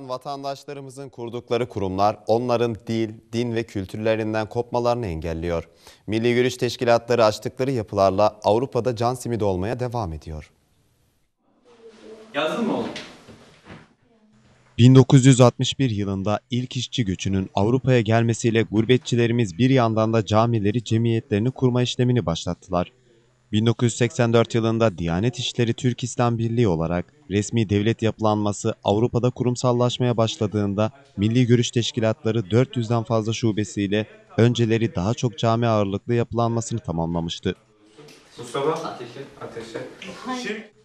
Vatandaşlarımızın kurdukları kurumlar onların dil, din ve kültürlerinden kopmalarını engelliyor. Milli Görüş teşkilatları açtıkları yapılarla Avrupa'da can simidi olmaya devam ediyor. Yazdın mı oğlum? 1961 yılında ilk işçi göçünün Avrupa'ya gelmesiyle gurbetçilerimiz bir yandan da camileri, cemiyetlerini kurma işlemini başlattılar. 1984 yılında Diyanet İşleri Türk-İslam Birliği olarak resmi devlet yapılanması Avrupa'da kurumsallaşmaya başladığında Milli Görüş Teşkilatları 400'den fazla şubesiyle önceleri daha çok cami ağırlıklı yapılanmasını tamamlamıştı.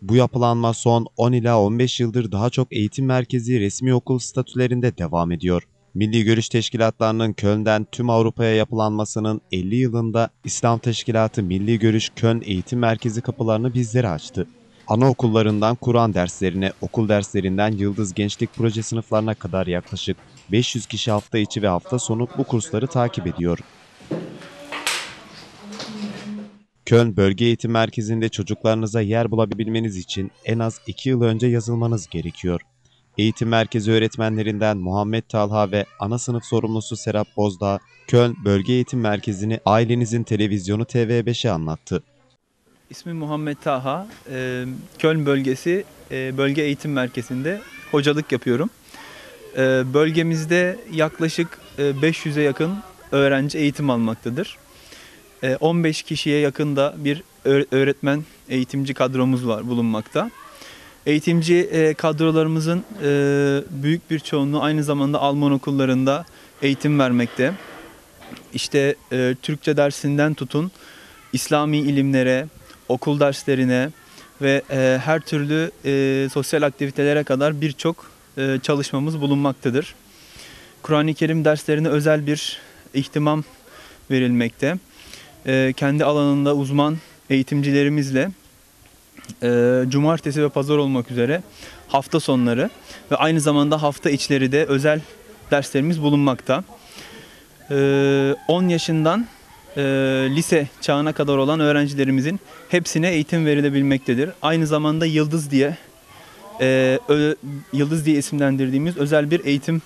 Bu yapılanma son 10 ila 15 yıldır daha çok eğitim merkezi resmi okul statülerinde devam ediyor. Milli Görüş Teşkilatlarının Köln'den tüm Avrupa'ya yapılanmasının 50 yılında İslam Teşkilatı Milli Görüş Köln Eğitim Merkezi kapılarını bizlere açtı. Anaokullarından Kur'an derslerine, okul derslerinden Yıldız Gençlik Proje sınıflarına kadar yaklaşık 500 kişi hafta içi ve hafta sonu bu kursları takip ediyor. Köln Bölge Eğitim Merkezi'nde çocuklarınıza yer bulabilmeniz için en az 2 yıl önce yazılmanız gerekiyor. Eğitim merkezi öğretmenlerinden Muhammed Talha ve ana sınıf sorumlusu Serap Bozdağ, Köln Bölge Eğitim Merkezi'ni ailenizin televizyonu TV5'e anlattı. İsmim Muhammed Talha, Köln Bölgesi Bölge Eğitim Merkezi'nde hocalık yapıyorum. Bölgemizde yaklaşık 500'e yakın öğrenci eğitim almaktadır. 15 kişiye yakın da bir öğretmen eğitimci kadromuz var bulunmakta. Eğitimci kadrolarımızın büyük bir çoğunluğu aynı zamanda Alman okullarında eğitim vermekte. İşte Türkçe dersinden tutun, İslami ilimlere, okul derslerine ve her türlü sosyal aktivitelere kadar birçok çalışmamız bulunmaktadır. Kur'an-ı Kerim derslerine özel bir ihtimam verilmekte. Kendi alanında uzman eğitimcilerimizle cumartesi ve pazar olmak üzere hafta sonları ve aynı zamanda hafta içleri de özel derslerimiz bulunmakta. 10 yaşından lise çağına kadar olan öğrencilerimizin hepsine eğitim verilebilmektedir. Aynı zamanda Yıldız diye isimlendirdiğimiz özel bir eğitim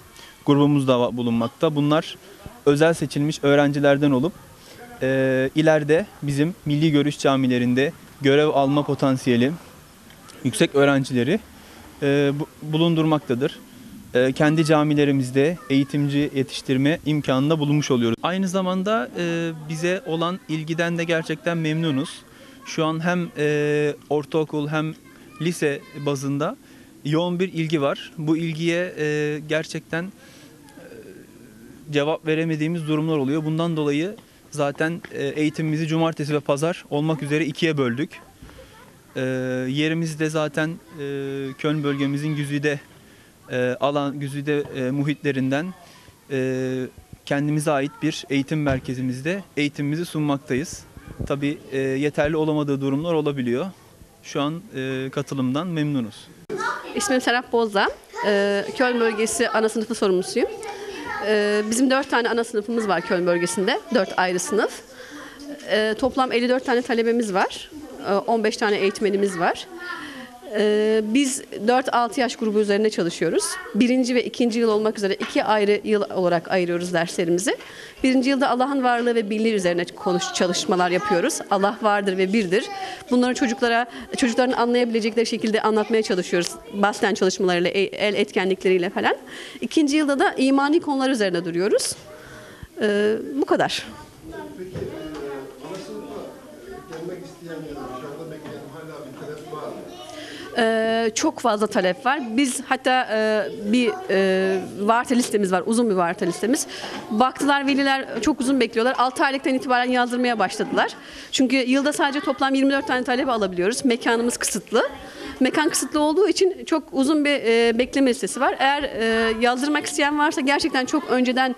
grubumuz da bulunmakta. Bunlar özel seçilmiş öğrencilerden olup ileride bizim Milli Görüş camilerinde görev alma potansiyeli yüksek öğrencileri bulundurmaktadır. Kendi camilerimizde eğitimci yetiştirme imkanında bulunmuş oluyoruz. Aynı zamanda bize olan ilgiden de gerçekten memnunuz. Şu an hem ortaokul hem lise bazında yoğun bir ilgi var. Bu ilgiye gerçekten cevap veremediğimiz durumlar oluyor. Bundan dolayı zaten eğitimimizi cumartesi ve pazar olmak üzere 2'ye böldük. Yerimiz de zaten Köln bölgemizin güzide alan, güzide muhitlerinden kendimize ait bir eğitim merkezimizde eğitimimizi sunmaktayız. Tabii yeterli olamadığı durumlar olabiliyor. Şu an katılımdan memnunuz. İsmim Serap Bozdağ, Köln bölgesi ana sınıfı sorumlusuyum. Bizim 4 tane ana sınıfımız var Köln bölgesinde, 4 ayrı sınıf. Toplam 54 tane talebemiz var, 15 tane eğitmenimiz var. Biz 4-6 yaş grubu üzerine çalışıyoruz. 1. ve 2. yıl olmak üzere 2 ayrı yıl olarak ayırıyoruz derslerimizi. 1. yılda Allah'ın varlığı ve birliği üzerine çalışmalar yapıyoruz. Allah vardır ve birdir. Bunları çocukların anlayabilecekleri şekilde anlatmaya çalışıyoruz. Bahsen çalışmalarıyla, el etkenlikleriyle falan. 2. yılda da imani konular üzerine duruyoruz. Bu kadar. Peki, gelmek isteyenler, dışarıda bekleyen hala bir talep var mı? Çok fazla talep var. Biz hatta bir varta listemiz var. Uzun bir varta listemiz. Baktılar veliler çok uzun bekliyorlar. 6 aylıktan itibaren yazdırmaya başladılar. Çünkü yılda sadece toplam 24 tane talep alabiliyoruz. Mekanımız kısıtlı. Mekan kısıtlı olduğu için çok uzun bir bekleme listesi var. Eğer yazdırmak isteyen varsa gerçekten çok önceden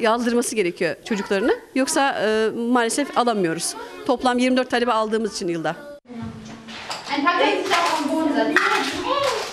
yazdırması gerekiyor çocuklarını. Yoksa maalesef alamıyoruz. Toplam 24 talebe aldığımız için yılda. Ein Paket ist auch am Boden.